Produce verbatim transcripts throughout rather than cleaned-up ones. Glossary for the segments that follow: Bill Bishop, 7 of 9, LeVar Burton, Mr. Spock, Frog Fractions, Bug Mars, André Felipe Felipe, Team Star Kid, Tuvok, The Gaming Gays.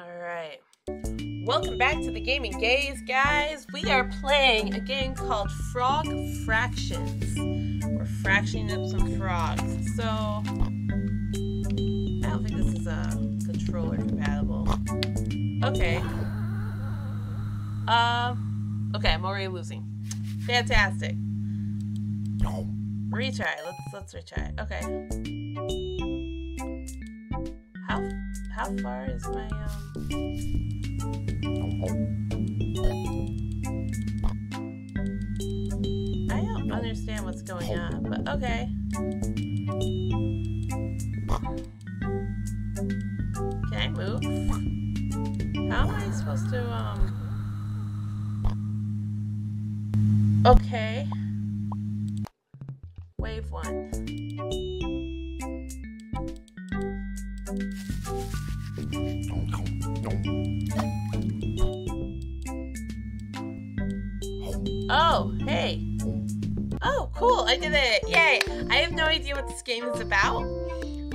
Alright. Welcome back to the Gaming Gaze, guys. We are playing a game called Frog Fractions. We're fractioning up some frogs. So, I don't think this is uh, controller compatible. Okay. Uh, okay, I'm already losing. Fantastic. Retry. Let's let's retry. Okay. How how far is my um? I don't understand what's going on, but okay. Can I move? How am I supposed to um? Okay. Wave one. Oh, hey. Oh, cool. I did it. Yay. I have no idea what this game is about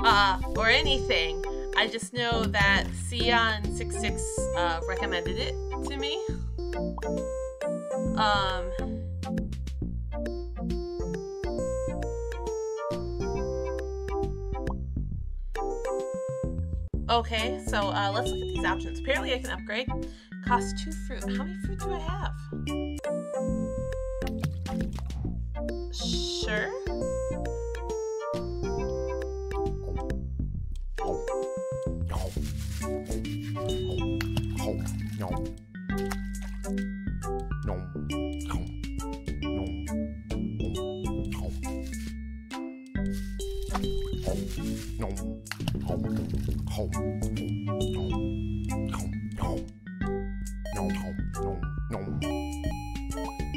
uh, or anything. I just know that Sion sixty-six uh, recommended it to me. Um... Okay, so uh, let's look at these options. Apparently I can upgrade. Cost two fruit. How many fruit do I have? Sure.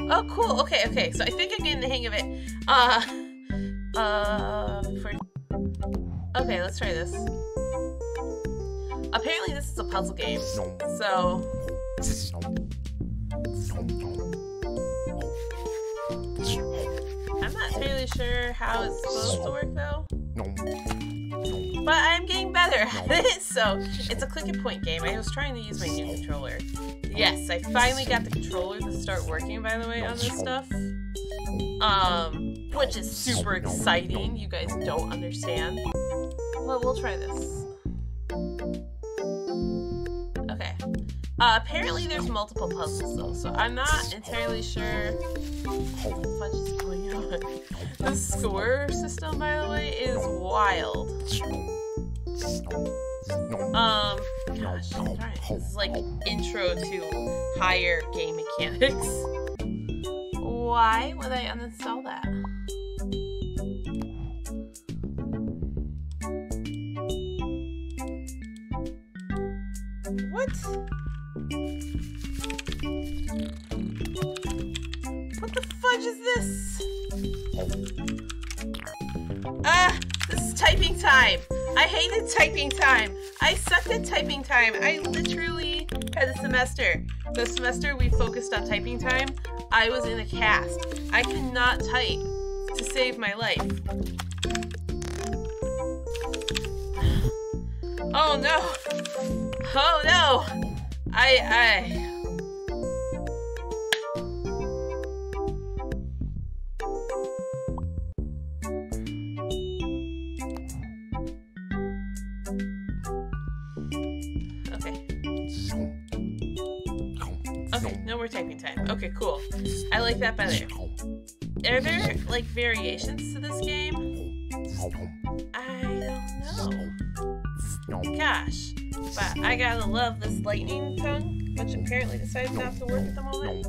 Oh, cool. Okay, okay. So I think I'm getting the hang of it. Uh, uh, for... Okay, let's try this. Apparently this is a puzzle game, so... I'm not really sure how it's supposed to work, though. But I'm getting better at it, so it's a click and point game. I was trying to use my new controller. Yes, I finally got the controller to start working, by the way, on this stuff. Um, which is super exciting. You guys don't understand. Well, we'll try this. Okay. Uh, apparently there's multiple puzzles, though, so I'm not entirely sure what the fudge is going on. The score system, by the way, is wild. Um, gosh, darn it. This is like intro to higher game mechanics. Why would I uninstall that? What? What the fudge is this? Ah! This is typing time! I hated typing time! I sucked at typing time! I literally had a semester. The semester we focused on typing time, I was in a cast. I could not type to save my life. Oh no! Oh no! I... I... No more typing time. Okay, cool. I like that better. Are there, like, variations to this game? I don't know. Gosh. But I gotta love this lightning tongue, which apparently decides not to work at the moment.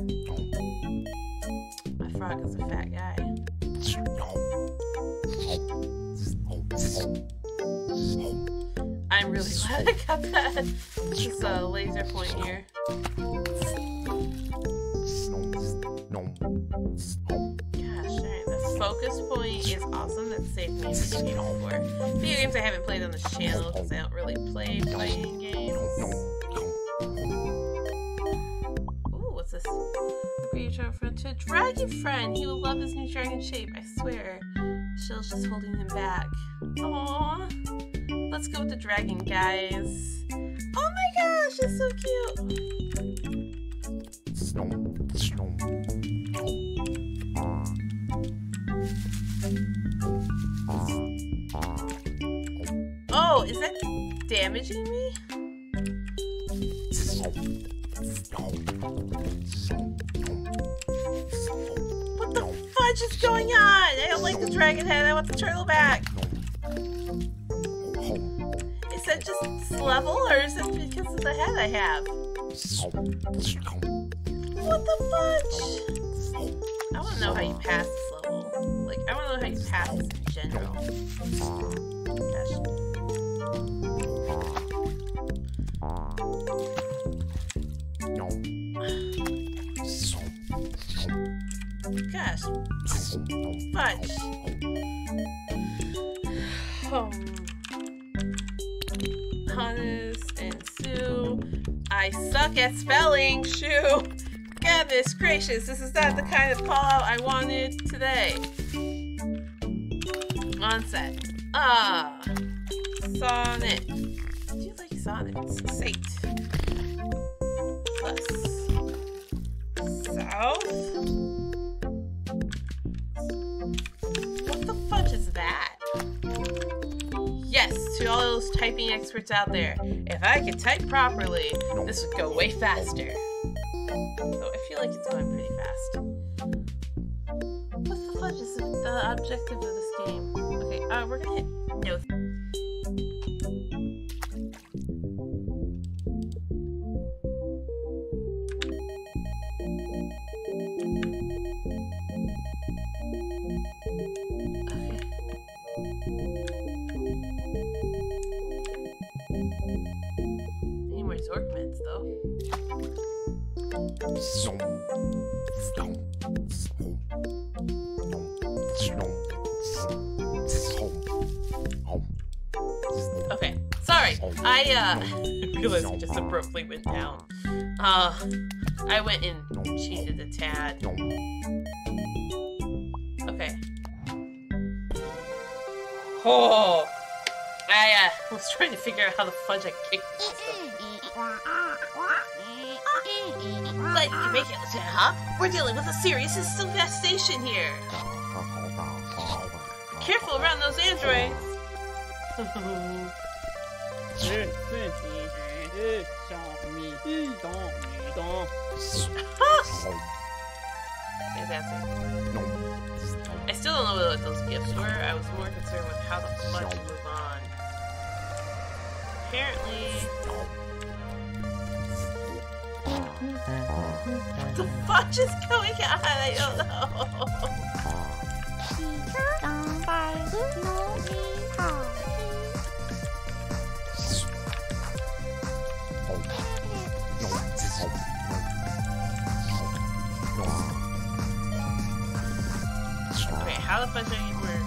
My frog is a fat guy. I'm really glad I got that. Just a laser point here. Focus point is awesome. That saved me video games before. Video games I haven't played on this channel because I don't really play fighting games. Ooh, what's this? Upgrade your friend to a dragon friend. He will love his new dragon shape. I swear. Shell's just holding him back. Aww. Let's go with the dragon, guys. Oh my god! that's just so cute. Oh, is that damaging me? What the fudge is going on? I don't like the dragon head. I want the turtle back. Is that just this level, or is it because of the head I have? What the fudge? I want to know how you pass this level. Like, I want to know how you pass this in general. Gosh. Gosh, fudge. Oh. Hannes and Sue. I suck at spelling, shoo. Goodness gracious, this is not the kind of call out I wanted today. Onset. Ah. Sonnet. Do you like sonnets? Sate. Plus. South. To all those typing experts out there, if I could type properly, this would go way faster. So I feel like it's going pretty fast. What's the fudge is the objective of this game? Okay, uh, we're gonna hit no. Okay, sorry. I uh, realized I just abruptly went down. Uh, I went and cheated a tad. Okay. Oh, I uh, was trying to figure out how the fudge I kicked myself. But you make it, Lieutenant Hop. We're dealing with a serious infestation here. Careful around those androids. I still don't know what those gifts were. I was more concerned with how the fudge move on. Apparently. What the fudge is going on? I don't know. Wait, how the fudge are you working?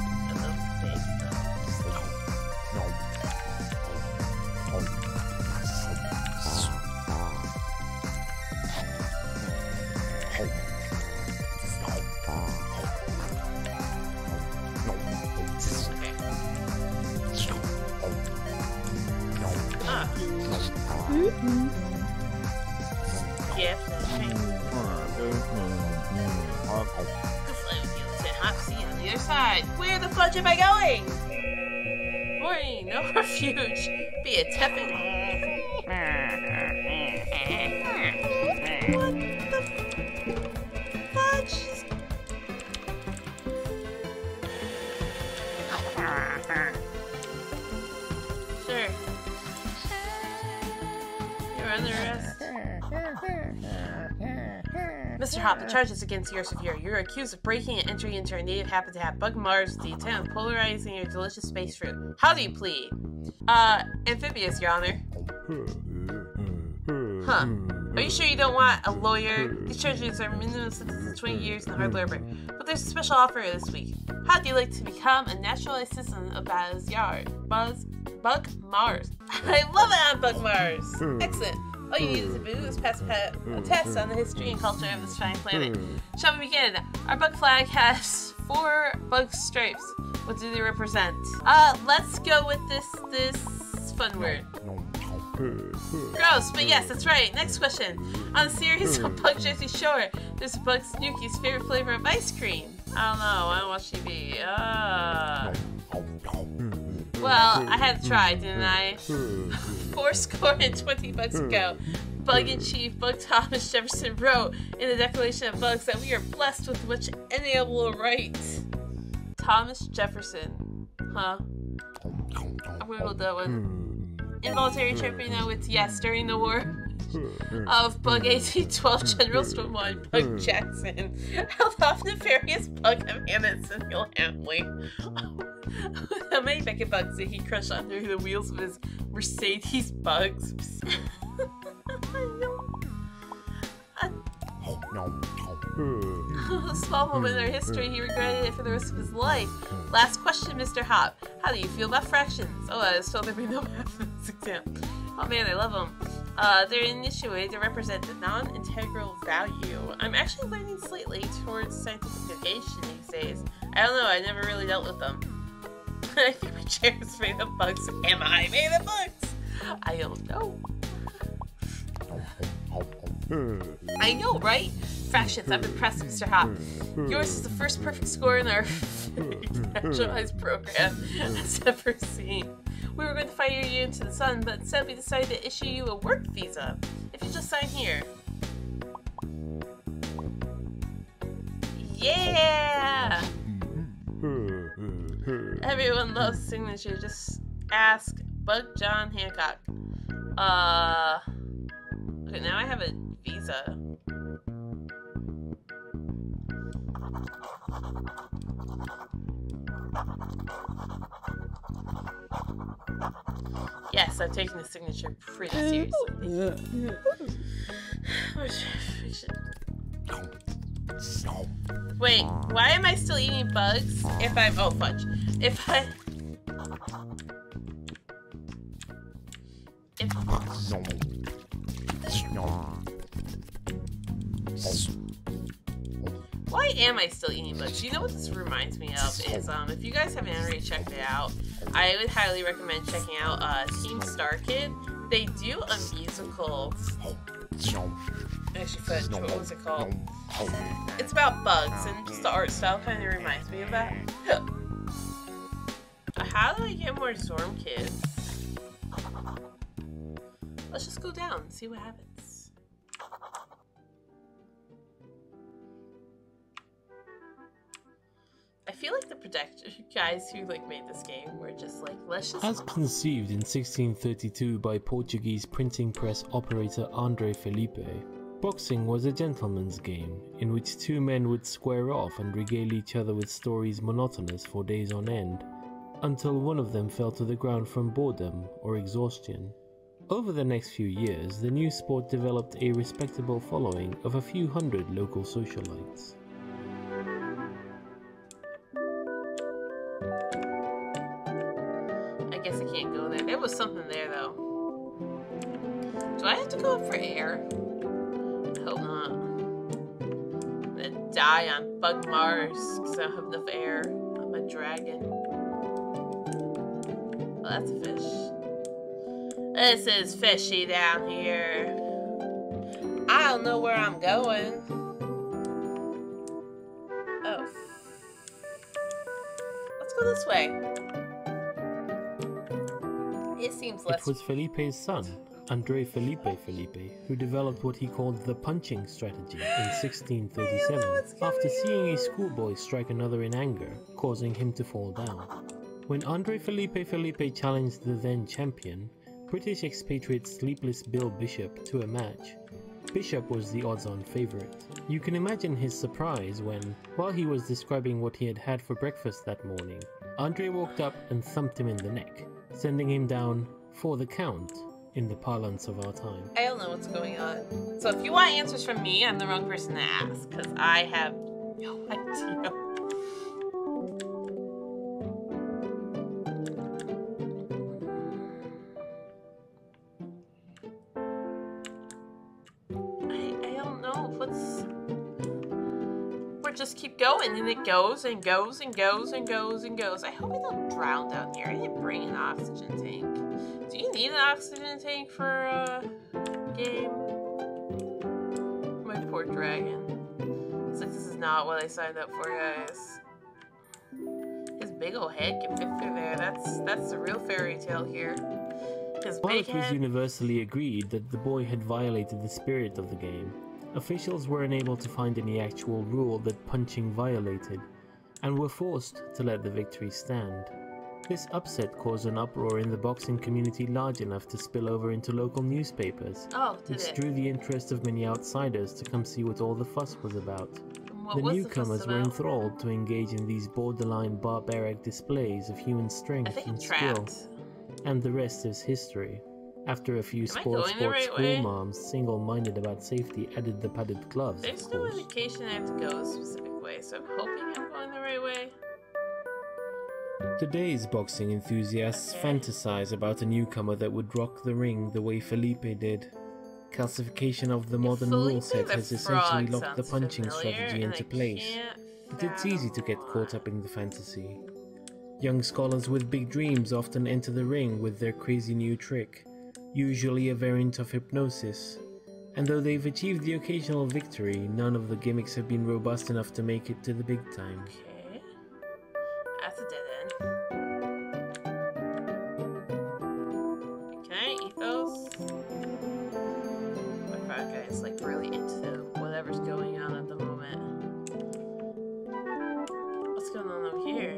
Am I going? Warning, no refuge. Be a tepid. What the fudge? Sure. You're under arrest. Mister Hop, the charges against you are severe. You're accused of breaking and entering into our native habitat, Bug Mars, the attempt of polarizing your delicious space fruit. How do you plead? Uh, amphibious, Your Honor. Huh. Are you sure you don't want a lawyer? These charges are minimum sentences of twenty years in hard labor. But there's a special offer this week. How'd you like to become a naturalized citizen of Buzz Yard? Buzz, Bug Mars. I love it on Bug Mars. Excellent. All you need is a boo is pass a test on the history and culture of this fine planet. Shall we begin? Our bug flag has four bug stripes. What do they represent? Uh, let's go with this this fun word. Gross, but yes, that's right. Next question. On the series on Bug Jersey Shore, there's Bug Snooki's favorite flavor of ice cream. I don't know. I don't watch T V. Uh... Well, I had to try, didn't I? Four score and twenty bucks ago, Bug-in-Chief Bug Thomas Jefferson wrote in the Declaration of Bugs that we are blessed with much inalienable rights. Thomas Jefferson. Huh? I wiggled that one. Involuntary trampering now with, yes, during the war of Bug eighteen twelve, General Stonewall Bug Jackson held off nefarious Bug Hernandez and Samuel Hamley. How many bucket bugs did he crush under the wheels of his Mercedes Bugs? A small moment in our history, he regretted it for the rest of his life. Last question, Mister Hop. How do you feel about fractions? Oh, I just felt there would be no math in this exam. Oh man, I love them. Uh, they're initiated to represent the non-integral value. I'm actually leaning slightly towards scientific negation these days. I don't know, I never really dealt with them. I think my chair is made of bugs. Am I made of bugs? I don't know. I know, right? Fractions, I'm impressed, Mister Hop. Yours is the first perfect score in our nationalized program has ever seen. We were going to fire you into the sun, but instead we decided to issue you a work visa. If you just sign here. Yeah! Everyone loves signature. Just ask Bug John Hancock. Uh. Okay, now I have a visa. Yes, I'm taking the signature pretty seriously. Wait, why am I still eating bugs if I'm- oh fudge. If I- If- Why am I still eating bugs? You know what this reminds me of is, um, if you guys haven't already checked it out, I would highly recommend checking out, uh, Team Star Kid. They do a musical. Actually, fudge, what was it called? It's about bugs, and just the art style kind of reminds me of that. How do I get more Zorm kids? Let's just go down and see what happens. I feel like the production guys who like made this game were just like, let's just... As conceived in sixteen thirty-two by Portuguese printing press operator André Felipe, boxing was a gentleman's game, in which two men would square off and regale each other with stories monotonous for days on end, until one of them fell to the ground from boredom or exhaustion. Over the next few years, the new sport developed a respectable following of a few hundred local socialites. I guess I can't go there. There was something there, though. Do I have to go up for air? Hope not. I'm gonna die on Bug Mars because I don't have enough air. I'm a dragon. Well, that's a fish. This is fishy down here. I don't know where I'm going. Oh. Let's go this way. It seems less. It was Felipe's son, André Felipe Felipe, who developed what he called the punching strategy in sixteen thirty-seven after seeing a schoolboy strike another in anger, causing him to fall down. When André Felipe Felipe challenged the then champion, British expatriate sleepless Bill Bishop, to a match, Bishop was the odds-on favorite. You can imagine his surprise when, while he was describing what he had had for breakfast that morning, André walked up and thumped him in the neck, sending him down for the count, in the parlance of our time. I don't know what's going on. So if you want answers from me, I'm the wrong person to ask, because I have no idea. I, I don't know. Let's... We'll just keep going, and it goes, and goes, and goes, and goes, and goes. I hope I don't drown down here. I didn't bring an oxygen tank. Do you need see the oxygen tank for a uh, game? My poor dragon. It's like, this is not what I signed up for, guys. His big ol' head can fit through there. That's that's the real fairy tale here. His big head. It was universally agreed that the boy had violated the spirit of the game. Officials were unable to find any actual rule that punching violated, and were forced to let the victory stand. This upset caused an uproar in the boxing community large enough to spill over into local newspapers, oh, which it? drew the interest of many outsiders to come see what all the fuss was about. The was newcomers the were enthralled to engage in these borderline barbaric displays of human strength and skill, and the rest is history. After a few Am sports, sports right school moms, single-minded about safety, added the padded gloves. There's no indication I have to go a specific way, so I'm hoping I'm going the right way. Today's boxing enthusiasts okay. fantasize about a newcomer that would rock the ring the way Felipe did. Calcification of the if modern Felipe rule set has essentially locked the punching familiar, strategy into place, but it's easy to get caught up in the fantasy. Young scholars with big dreams often enter the ring with their crazy new trick, usually a variant of hypnosis, and though they've achieved the occasional victory, none of the gimmicks have been robust enough to make it to the big time. Okay, that's a dead end. Can I eat those? My frog guy is like really into whatever's going on at the moment. What's going on over here?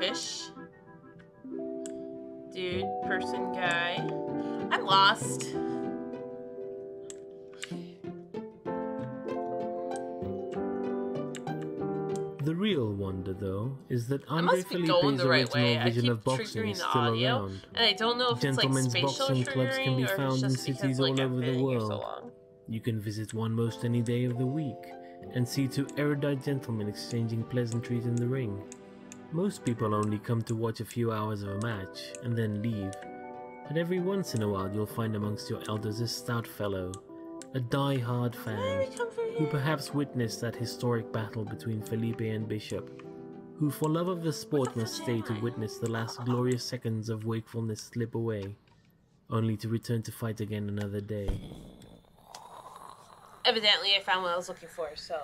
Fish, dude, person, guy. I'm lost. The real wonder, though, is that André Felipe's the right original way. vision of boxing is still audio, around. And I don't know if Gentlemen's it's like spatial boxing clubs can be found in cities like, all over the world. So you can visit one most any day of the week and see two erudite gentlemen exchanging pleasantries in the ring. Most people only come to watch a few hours of a match, and then leave, but every once in a while you'll find amongst your elders a stout fellow, a die-hard fan, who perhaps witnessed that historic battle between Felipe and Bishop, who for love of the sport must stay to witness the last glorious seconds of wakefulness slip away, only to return to fight again another day. Evidently I found what I was looking for, so...